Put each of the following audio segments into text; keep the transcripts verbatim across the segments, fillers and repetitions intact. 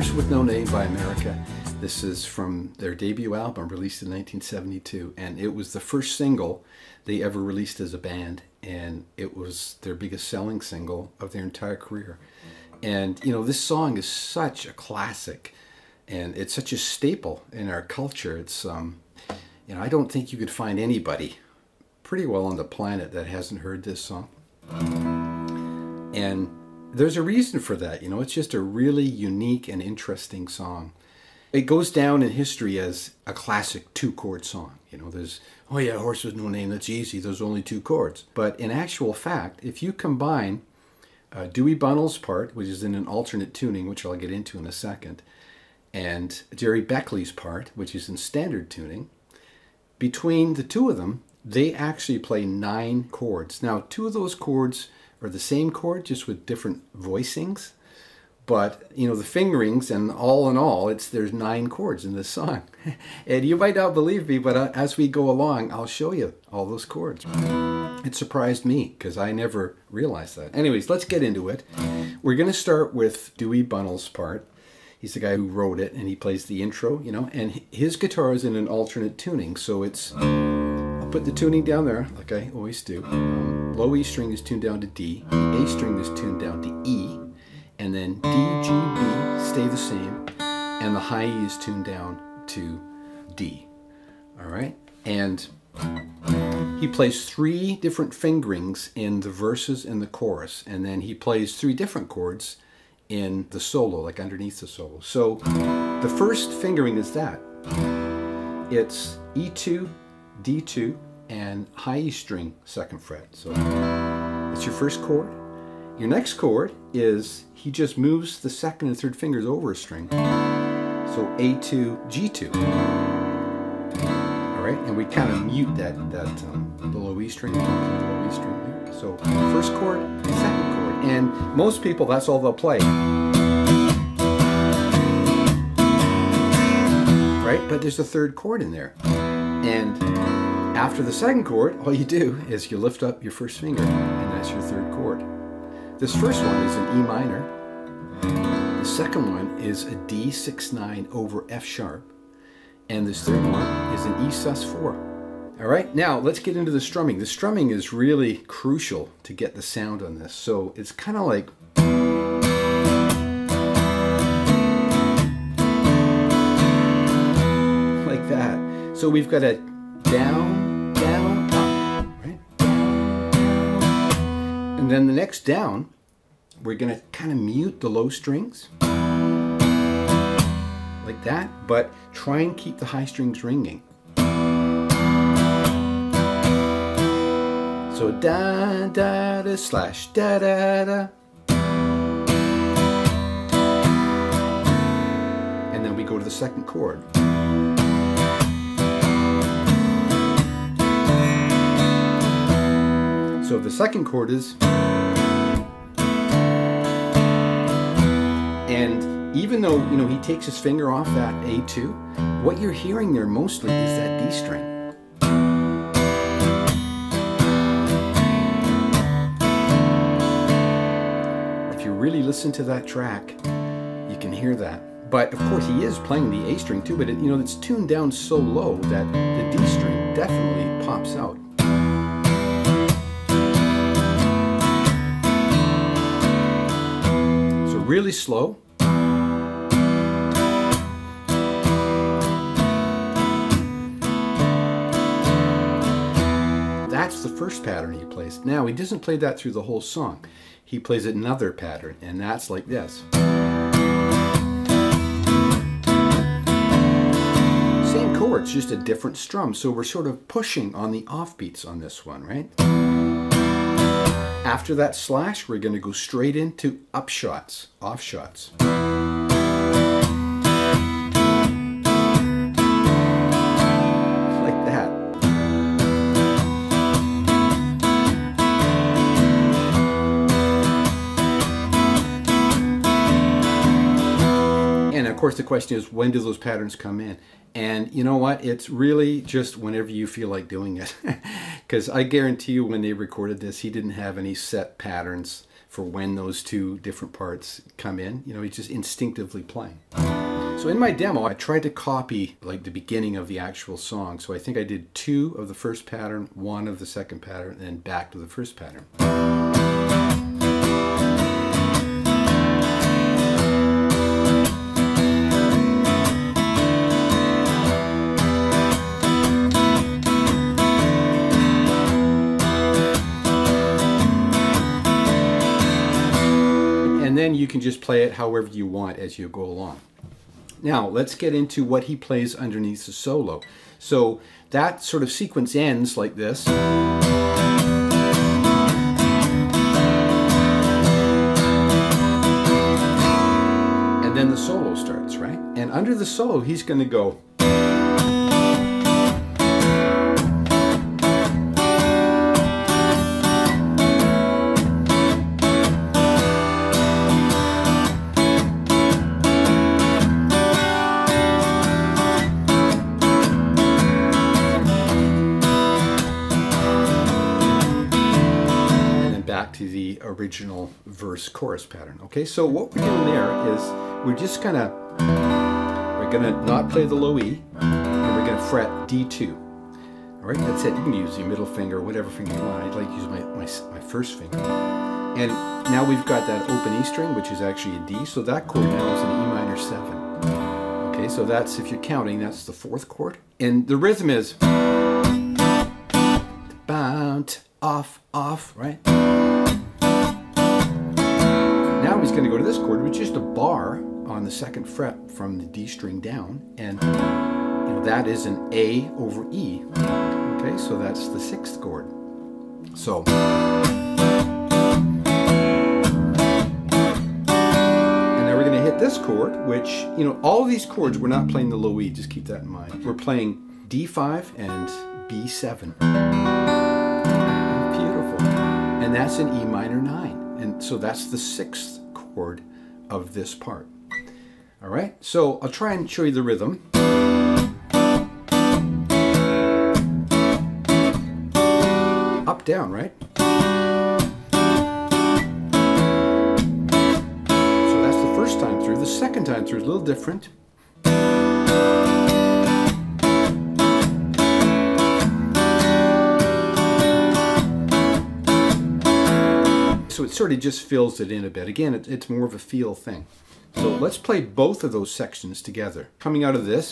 Horse With No Name by America. This is from their debut album, released in nineteen seventy-two, and it was the first single they ever released as a band, and it was their biggest selling single of their entire career. And, you know, this song is such a classic, and it's such a staple in our culture. It's, um, you know, I don't think you could find anybody pretty well on the planet that hasn't heard this song. And there's a reason for that, you know. It's just a really unique and interesting song. It goes down in history as a classic two-chord song. You know, there's, oh yeah, Horse With No Name, that's easy, there's only two chords. But in actual fact, if you combine uh, Dewey Bunnell's part, which is in an alternate tuning, which I'll get into in a second, and Gerry Beckley's part, which is in standard tuning, between the two of them, they actually play nine chords. Now, two of those chords are the same chord, just with different voicings. But, you know, the fingerings and all in all, it's there's nine chords in this song. And you might not believe me, but uh, as we go along, I'll show you all those chords. It surprised me, because I never realized that. Anyways, let's get into it. We're going to start with Dewey Bunnell's part. He's the guy who wrote it, and he plays the intro, you know. And his guitar is in an alternate tuning, so it's... I'll put the tuning down there, like I always do. Um, low E string is tuned down to D. A string is tuned down to E. And then D, G, B stay the same, and the high E is tuned down to D. All right, and he plays three different fingerings in the verses and the chorus, and then he plays three different chords in the solo, like underneath the solo. So the first fingering is that. It's E two, D two, and high E string, second fret. So it's your first chord. Your next chord is, he just moves the second and third fingers over a string. So A two, G two. All right, and we kind of mute that, that um, the low E string, the low E string there. So first chord, second chord. And most people, that's all they'll play. Right, but there's a third chord in there. And after the second chord, all you do is you lift up your first finger, and that's your third chord. This first one is an E minor, the second one is a D six nine over F sharp, and this third one is an E sus four. All right, now let's get into the strumming. The strumming is really crucial to get the sound on this, so it's kind of like... like that. So we've got a down, down, up, right? And then the next down, we're going to kind of mute the low strings, like that, but try and keep the high strings ringing. So da da da slash da da da. And then we go to the second chord. So the second chord is... And even though, you know, he takes his finger off that A two, what you're hearing there mostly is that D string. If you really listen to that track, you can hear that. But, of course, he is playing the A string too, but, it, you know, it's tuned down so low that the D string definitely pops out. Really slow. That's the first pattern he plays. Now, he doesn't play that through the whole song. He plays another pattern, and that's like this. Same chords, just a different strum. So we're sort of pushing on the offbeats on this one, right? After that slash, we're going to go straight into upshots, offshots. Like that. And of course the question is, when do those patterns come in? And you know what? It's really just whenever you feel like doing it. Because I guarantee you when they recorded this, he didn't have any set patterns for when those two different parts come in. You know, he's just instinctively playing. So in my demo, I tried to copy like the beginning of the actual song. So I think I did two of the first pattern, one of the second pattern, and then back to the first pattern. And then you can just play it however you want as you go along. Now, let's get into what he plays underneath the solo. So that sort of sequence ends like this. And then the solo starts, right? And under the solo, he's going to go. The original verse chorus pattern. Okay, so what we're doing there is we're just gonna we're gonna not play the low E, and we're gonna fret D two. All right, that's it. You can use your middle finger, whatever finger you want. I'd like to use my, my, my first finger. And now we've got that open E string, which is actually a D, so that chord now is an E minor seven. Okay, so that's, if you're counting, that's the fourth chord. And the rhythm is bound, off, off, right? Now he's going to go to this chord, which is the bar on the second fret from the D string down, and you know, that is an A over E. Okay, so that's the sixth chord. So and now we're going to hit this chord, which, you know, all of these chords, we're not playing the low E, just keep that in mind. We're playing D five and B seven. Beautiful. And that's an E minor nine. And so that's the sixth chord of this part. All right, so I'll try and show you the rhythm. Up, down, right? So that's the first time through. The second time through is a little different. So it sort of just fills it in a bit. Again, it, it's more of a feel thing. So let's play both of those sections together. Coming out of this.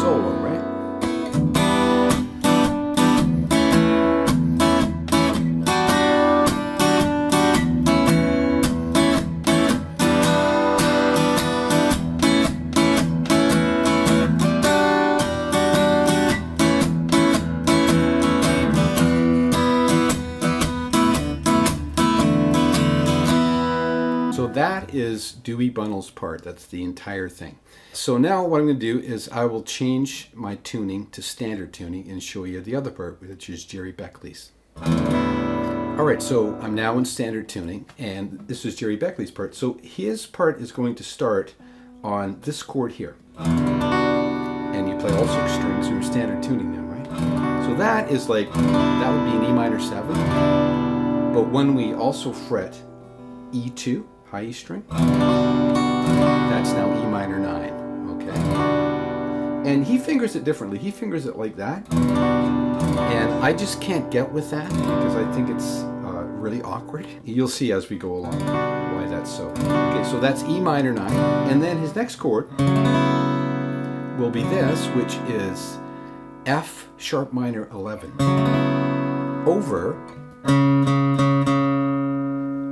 Solo, that is Dewey Bunnell's part. That's the entire thing. So now what I'm going to do is I will change my tuning to standard tuning and show you the other part, which is Gerry Beckley's. All right, so I'm now in standard tuning, and this is Gerry Beckley's part. So his part is going to start on this chord here. And you play all six strings in standard tuning now, right? So that is like, that would be an E minor seven. But when we also fret E two, high E string, that's now E minor nine, okay? And he fingers it differently. He fingers it like that, and I just can't get with that because I think it's uh, really awkward. You'll see as we go along why that's so. Okay, so that's E minor nine, and then his next chord will be this, which is F sharp minor eleven over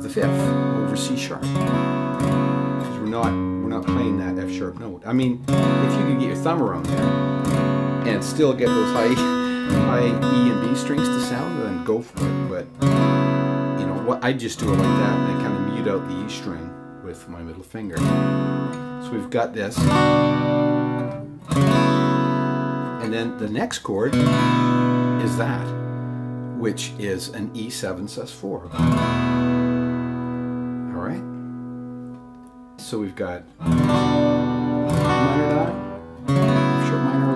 the fifth, over C sharp, because we're not we're not playing that F sharp note. I mean, if you could get your thumb around there and still get those high high E and B strings to sound, then go for it. But you know what, I just do it like that, and I kind of mute out the E string with my middle finger. So we've got this, and then the next chord is that, which is an E seven sus four. Alright, so we've got minor nine, sharp minor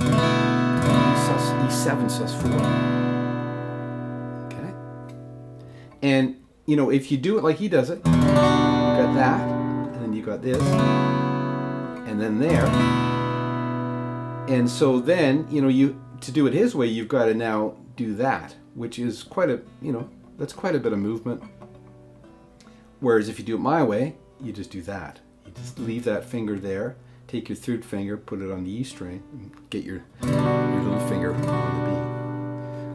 eleven, seven sauce for one. Okay? And, you know, if you do it like he does it, you got that, and then you got this, and then there. And so then, you know, you to do it his way, you've got to now do that, which is quite a, you know, that's quite a bit of movement. Whereas if you do it my way, you just do that. You just leave that finger there, take your third finger, put it on the E string, and get your, your little finger on the B.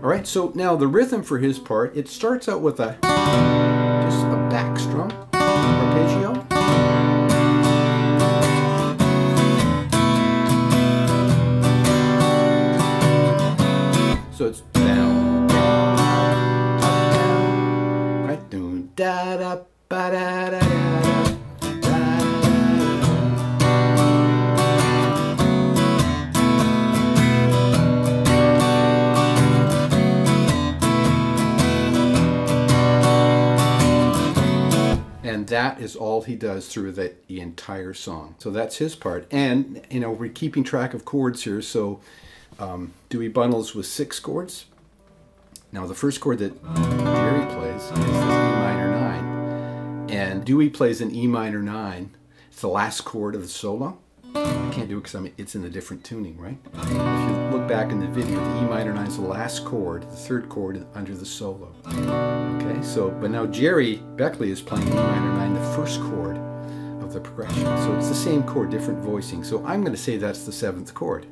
All right, so now the rhythm for his part, it starts out with a, just a back strum, arpeggio. So it's down, down, up, down, right? Doon, da, da, ba, da, da, da, da. And that is all he does through the, the entire song. So that's his part. And, you know, we're keeping track of chords here. So um, Dewey Bunnell's with six chords. Now the first chord that Gerry plays is this E minor nine. And Dewey plays an E minor nine. It's the last chord of the solo. I can't do it because I mean, it's in a different tuning, right? If you look back in the video, the E minor nine is the last chord, the third chord under the solo. Okay, so, but now Gerry Beckley is playing E minor nine, the first chord of the progression. So it's the same chord, different voicing. So I'm going to say that's the seventh chord.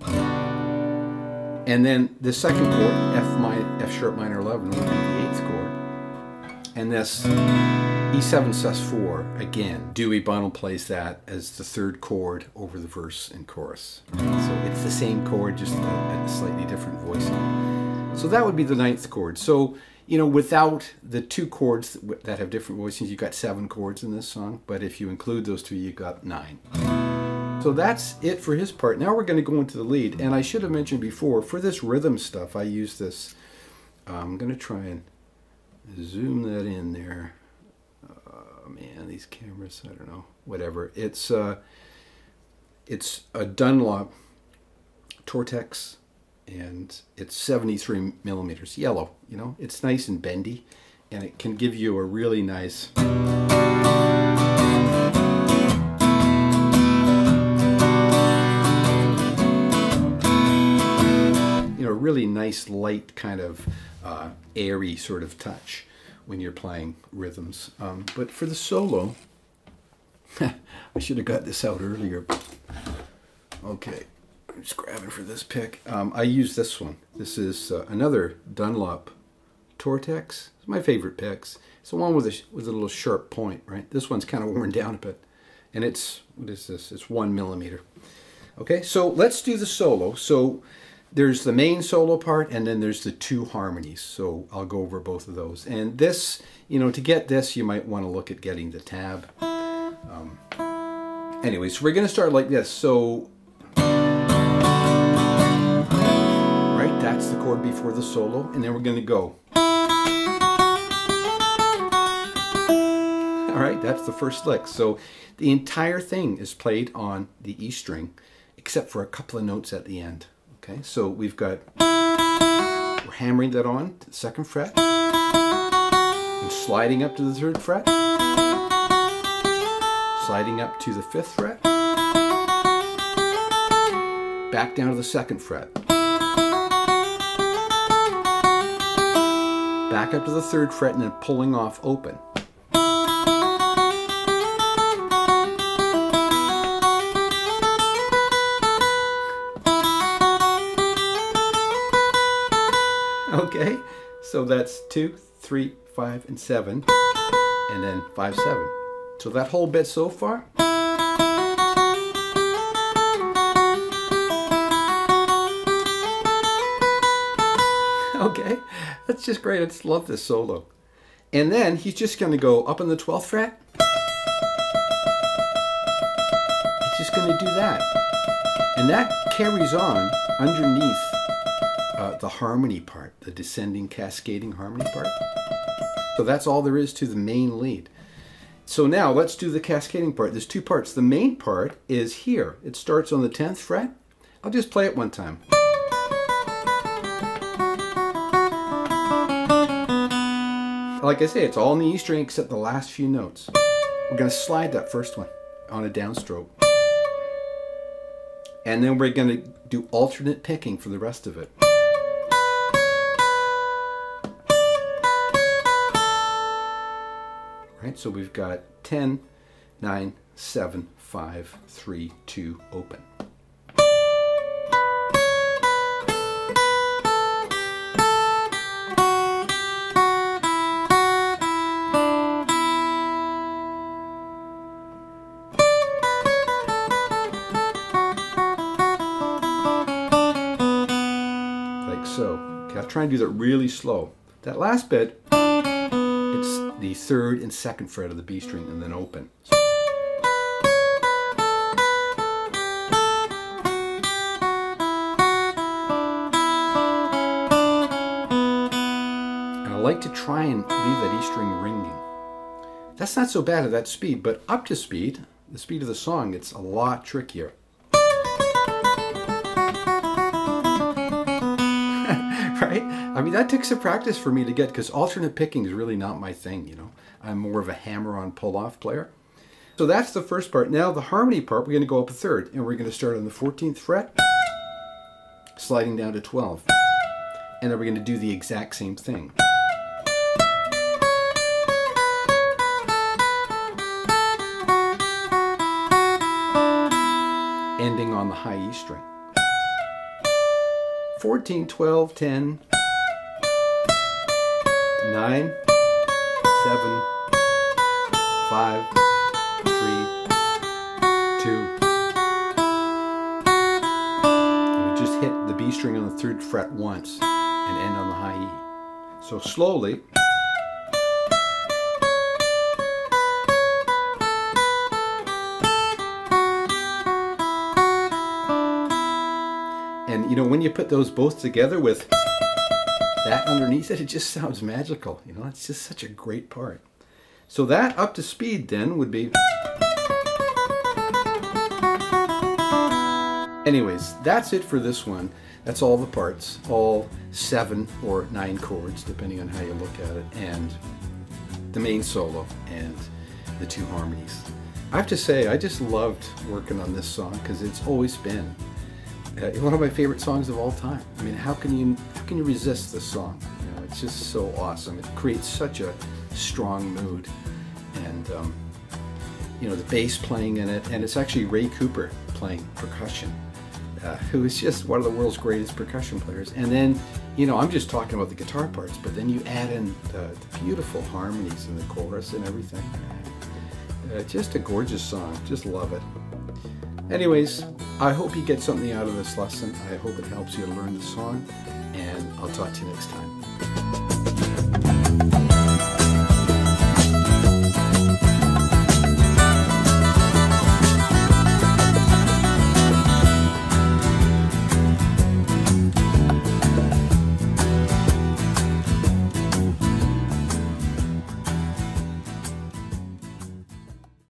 And then the second chord, F, minor, F sharp minor eleven, will be the eighth chord. And this E seven sus four, again, Dewey Bunnell plays that as the third chord over the verse and chorus. So it's the same chord, just at a slightly different voicing. So that would be the ninth chord. So, you know, without the two chords that have different voicings, you've got seven chords in this song, but if you include those two, you've got nine. So that's it for his part. Now we're going to go into the lead, and I should have mentioned before, for this rhythm stuff, I use this. I'm going to try and zoom that in there. Man, these cameras, I don't know, whatever. It's, uh, it's a Dunlop Tortex, and it's seventy-three millimeters, yellow, you know? It's nice and bendy, and it can give you a really nice... You know, really nice, light, kind of uh, airy sort of touch when you're playing rhythms. Um, but for the solo, I should have got this out earlier. Okay, I'm just grabbing for this pick. Um, I use this one. This is uh, another Dunlop Tortex. It's my favorite picks. It's the one with a, with a little sharp point, right? This one's kind of worn down a bit. And it's, what is this? It's one millimeter. Okay, so let's do the solo. So there's the main solo part, and then there's the two harmonies. So I'll go over both of those. And this, you know, to get this, you might want to look at getting the tab. Um, anyway, so we're going to start like this. So, right, that's the chord before the solo, and then we're going to go. All right, that's the first lick. So the entire thing is played on the E string, except for a couple of notes at the end. Okay, so we've got, we're hammering that on to the second fret, and sliding up to the third fret, sliding up to the fifth fret, back down to the second fret, back up to the third fret, and then pulling off open. Okay, so that's two, three, five, and seven, and then five, seven. So that whole bit so far. Okay, that's just great. I just love this solo. And then he's just going to go up on the twelfth fret. He's just going to do that. And that carries on underneath Uh, the harmony part, the descending, cascading harmony part. So that's all there is to the main lead. So now let's do the cascading part. There's two parts. The main part is here. It starts on the tenth fret. I'll just play it one time. like I say, it's all in the E string except the last few notes. We're going to slide that first one on a downstroke. And then we're going to do alternate picking for the rest of it. Right, so we've got ten, nine, seven, five, three, two, open. Try and do that really slow. That last bit, it's the third and second fret of the B string and then open. So, and I like to try and leave that E string ringing. That's not so bad at that speed, but up to speed, the speed of the song, it's a lot trickier. Right? I mean, that took some practice for me to get, because alternate picking is really not my thing, you know. I'm more of a hammer-on pull-off player. So that's the first part. Now the harmony part, we're going to go up a third, and we're going to start on the fourteenth fret, sliding down to twelve. And then we're going to do the exact same thing. Ending on the high E string. fourteen, twelve, ten, nine, seven, five, three, two. And we just hit the B string on the third fret once and end on the high E. So slowly. And, you know, when you put those both together with that underneath it, it just sounds magical. You know, it's just such a great part. So that up to speed then would be... Anyways, that's it for this one. That's all the parts, all seven or nine chords, depending on how you look at it, and the main solo and the two harmonies. I have to say, I just loved working on this song because it's always been Uh, one of my favorite songs of all time. I mean, how can you how can you resist this song? You know, it's just so awesome. It creates such a strong mood, and um, you know, the bass playing in it, and it's actually Ray Cooper playing percussion, uh, who is just one of the world's greatest percussion players. And then, you know, I'm just talking about the guitar parts, but then you add in the, the beautiful harmonies in the chorus and everything. Uh, just a gorgeous song. Just love it. Anyways, I hope you get something out of this lesson. I hope it helps you to learn the song, and I'll talk to you next time.